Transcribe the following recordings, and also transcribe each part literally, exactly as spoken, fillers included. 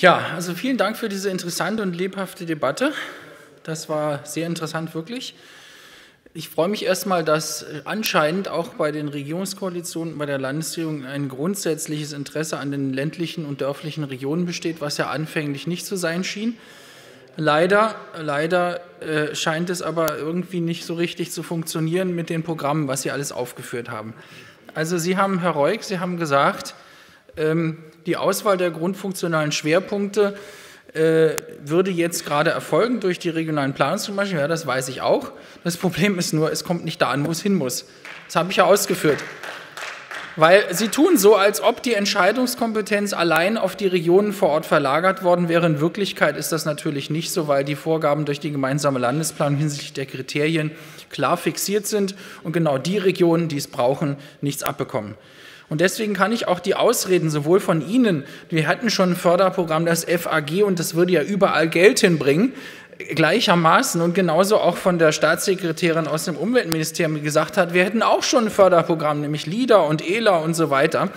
Ja, also vielen Dank für diese interessante und lebhafte Debatte. Das war sehr interessant, wirklich. Ich freue mich erstmal, dass anscheinend auch bei den Regierungskoalitionen, bei der Landesregierung ein grundsätzliches Interesse an den ländlichen und dörflichen Regionen besteht, was ja anfänglich nicht zu sein schien. Leider, leider äh, scheint es aber irgendwie nicht so richtig zu funktionieren mit den Programmen, was Sie alles aufgeführt haben. Also Sie haben, Herr Reuig, Sie haben gesagt, ähm, die Auswahl der grundfunktionalen Schwerpunkte äh, würde jetzt gerade erfolgen durch die regionalen Planungsgrundlagen. Ja, das weiß ich auch. Das Problem ist nur, es kommt nicht da an, wo es hin muss. Das habe ich ja ausgeführt. Weil Sie tun so, als ob die Entscheidungskompetenz allein auf die Regionen vor Ort verlagert worden wäre. In Wirklichkeit ist das natürlich nicht so, weil die Vorgaben durch die gemeinsame Landesplanung hinsichtlich der Kriterien klar fixiert sind und genau die Regionen, die es brauchen, nichts abbekommen. Und deswegen kann ich auch die Ausreden sowohl von Ihnen, wir hatten schon ein Förderprogramm, das F A G, und das würde ja überall Geld hinbringen, gleichermaßen, und genauso auch von der Staatssekretärin aus dem Umweltministerium, die gesagt hat, wir hätten auch schon ein Förderprogramm, nämlich LIDA und E L A und so weiter,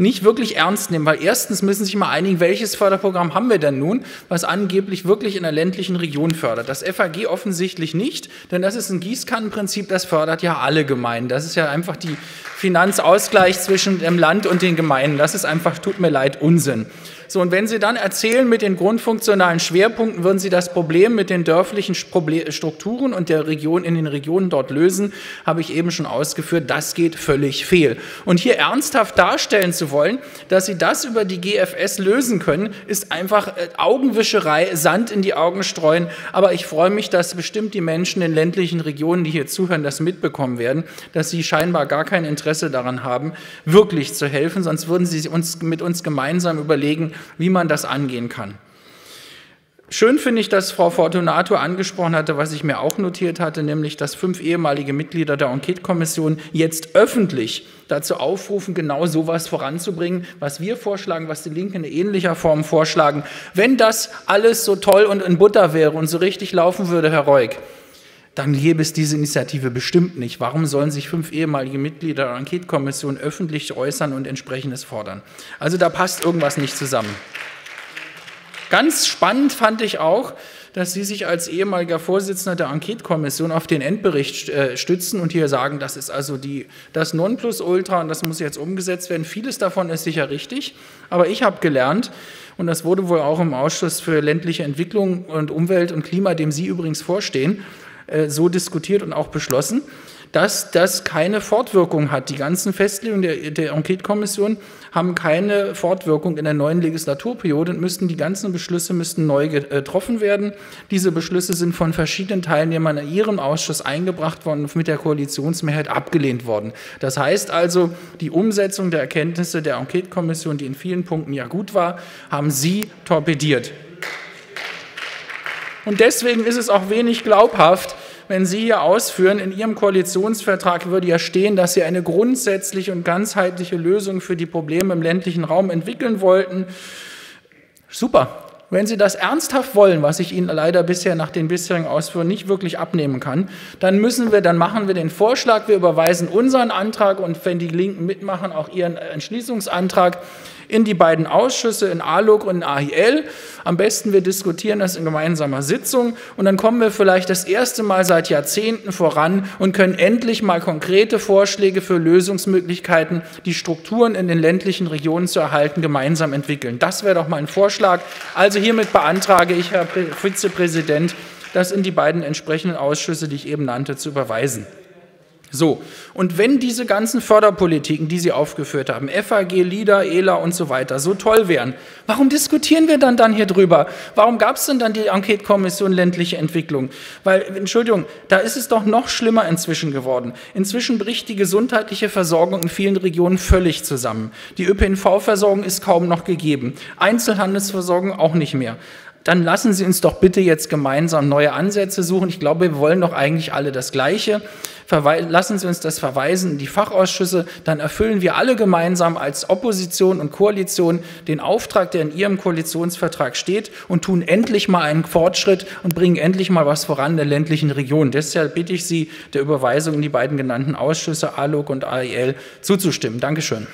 nicht wirklich ernst nehmen, weil erstens müssen sich mal einigen, welches Förderprogramm haben wir denn nun, was angeblich wirklich in der ländlichen Region fördert. Das F A G offensichtlich nicht, denn das ist ein Gießkannenprinzip, das fördert ja alle Gemeinden. Das ist ja einfach die Finanzausgleich zwischen dem Land und den Gemeinden. Das ist einfach, tut mir leid, Unsinn. So, und wenn Sie dann erzählen, mit den grundfunktionalen Schwerpunkten würden Sie das Problem mit den dörflichen Strukturen und der Region in den Regionen dort lösen, habe ich eben schon ausgeführt, das geht völlig fehl. Und hier ernsthaft darstellen zu wollen, dass Sie das über die G F S lösen können, ist einfach Augenwischerei, Sand in die Augen streuen. Aber ich freue mich, dass bestimmt die Menschen in ländlichen Regionen, die hier zuhören, das mitbekommen werden, dass sie scheinbar gar kein Interesse daran haben, wirklich zu helfen, sonst würden Sie uns, mit uns gemeinsam überlegen, wie man das angehen kann. Schön finde ich, dass Frau Fortunato angesprochen hatte, was ich mir auch notiert hatte, nämlich, dass fünf ehemalige Mitglieder der Enquete-Kommission jetzt öffentlich dazu aufrufen, genau sowas voranzubringen, was wir vorschlagen, was die Linken in ähnlicher Form vorschlagen. Wenn das alles so toll und in Butter wäre und so richtig laufen würde, Herr Reuig, dann gäbe es diese Initiative bestimmt nicht. Warum sollen sich fünf ehemalige Mitglieder der Enquete-Kommission öffentlich äußern und Entsprechendes fordern? Also da passt irgendwas nicht zusammen. Ganz spannend fand ich auch, dass Sie sich als ehemaliger Vorsitzender der Enquete-Kommission auf den Endbericht stützen und hier sagen, das ist also die, das Nonplusultra und das muss jetzt umgesetzt werden. Vieles davon ist sicher richtig, aber ich habe gelernt, und das wurde wohl auch im Ausschuss für ländliche Entwicklung und Umwelt und Klima, dem Sie übrigens vorstehen, so diskutiert und auch beschlossen, dass das keine Fortwirkung hat. Die ganzen Festlegungen der, der Enquete-Kommission haben keine Fortwirkung in der neuen Legislaturperiode und müssten, die ganzen Beschlüsse müssten neu getroffen werden. Diese Beschlüsse sind von verschiedenen Teilnehmern in Ihrem Ausschuss eingebracht worden und mit der Koalitionsmehrheit abgelehnt worden. Das heißt also, die Umsetzung der Erkenntnisse der Enquete-Kommission, die in vielen Punkten ja gut war, haben Sie torpediert. Und deswegen ist es auch wenig glaubhaft, wenn Sie hier ausführen, in Ihrem Koalitionsvertrag würde ja stehen, dass Sie eine grundsätzliche und ganzheitliche Lösung für die Probleme im ländlichen Raum entwickeln wollten. Super. Wenn Sie das ernsthaft wollen, was ich Ihnen leider bisher nach den bisherigen Ausführungen nicht wirklich abnehmen kann, dann müssen wir, dann machen wir den Vorschlag, wir überweisen unseren Antrag und wenn die Linken mitmachen, auch ihren Entschließungsantrag in die beiden Ausschüsse, in A L U G und in A E L. Am besten, wir diskutieren das in gemeinsamer Sitzung und dann kommen wir vielleicht das erste Mal seit Jahrzehnten voran und können endlich mal konkrete Vorschläge für Lösungsmöglichkeiten, die Strukturen in den ländlichen Regionen zu erhalten, gemeinsam entwickeln. Das wäre doch mal ein Vorschlag. Also hiermit beantrage ich, Herr Vizepräsident, das in die beiden entsprechenden Ausschüsse, die ich eben nannte, zu überweisen. So, und wenn diese ganzen Förderpolitiken, die Sie aufgeführt haben, F A G, LIDA, E L A und so weiter, so toll wären, warum diskutieren wir dann, dann hier drüber? Warum gab es denn dann die Enquete-Kommission ländliche Entwicklung? Weil, Entschuldigung, da ist es doch noch schlimmer inzwischen geworden. Inzwischen bricht die gesundheitliche Versorgung in vielen Regionen völlig zusammen. Die Ö P N V-Versorgung ist kaum noch gegeben, Einzelhandelsversorgung auch nicht mehr. Dann lassen Sie uns doch bitte jetzt gemeinsam neue Ansätze suchen. Ich glaube, wir wollen doch eigentlich alle das Gleiche. Lassen Sie uns das verweisen in die Fachausschüsse. Dann erfüllen wir alle gemeinsam als Opposition und Koalition den Auftrag, der in Ihrem Koalitionsvertrag steht, und tun endlich mal einen Fortschritt und bringen endlich mal was voran in der ländlichen Region. Deshalb bitte ich Sie, der Überweisung in die beiden genannten Ausschüsse A L U G und A E L zuzustimmen. Dankeschön.